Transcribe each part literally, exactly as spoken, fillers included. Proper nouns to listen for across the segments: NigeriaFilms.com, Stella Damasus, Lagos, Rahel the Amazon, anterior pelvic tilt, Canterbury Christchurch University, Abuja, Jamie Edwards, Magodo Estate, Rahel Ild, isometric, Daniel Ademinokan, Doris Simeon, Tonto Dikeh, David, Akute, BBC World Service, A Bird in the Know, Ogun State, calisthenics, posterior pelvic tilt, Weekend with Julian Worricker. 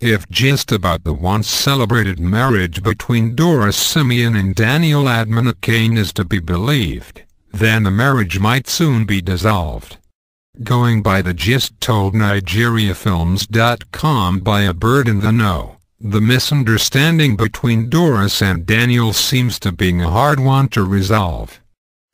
if just about the once celebrated marriage between Doris Simeon and Daniel Ademinokan is to be believed, then the marriage might soon be dissolved. Going by the gist told Nigeria Films dot com by A Bird in the Know, the misunderstanding between Doris and Daniel seems to be a hard one to resolve.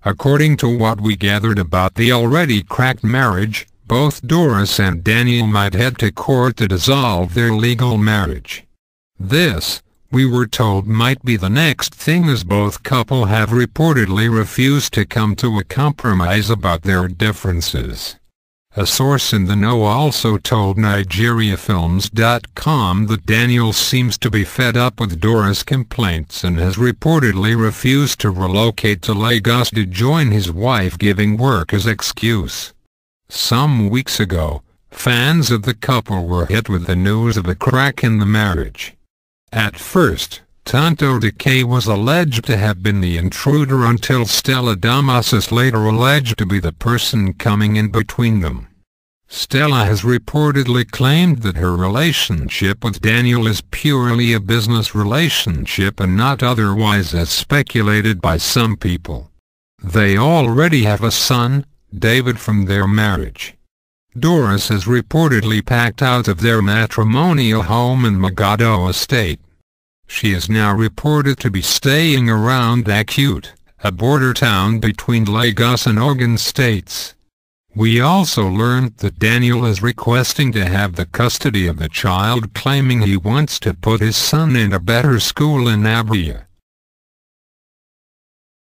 According to what we gathered about the already cracked marriage, both Doris and Daniel might head to court to dissolve their legal marriage. This, we were told, might be the next thing, as both couples have reportedly refused to come to a compromise about their differences. A source in the know also told Nigeria Films dot com that Daniel seems to be fed up with Doris' complaints and has reportedly refused to relocate to Lagos to join his wife, giving work as excuse. Some weeks ago, fans of the couple were hit with the news of a crack in the marriage. At first, Tonto Dikeh was alleged to have been the intruder, until Stella Damasus later alleged to be the person coming in between them. Stella has reportedly claimed that her relationship with Daniel is purely a business relationship and not otherwise, as speculated by some people. They already have a son, David, from their marriage. Doris has reportedly packed out of their matrimonial home in Magodo Estate. She is now reported to be staying around Akute, a border town between Lagos and Ogun States. We also learned that Daniel is requesting to have the custody of the child, claiming he wants to put his son in a better school in Abuja.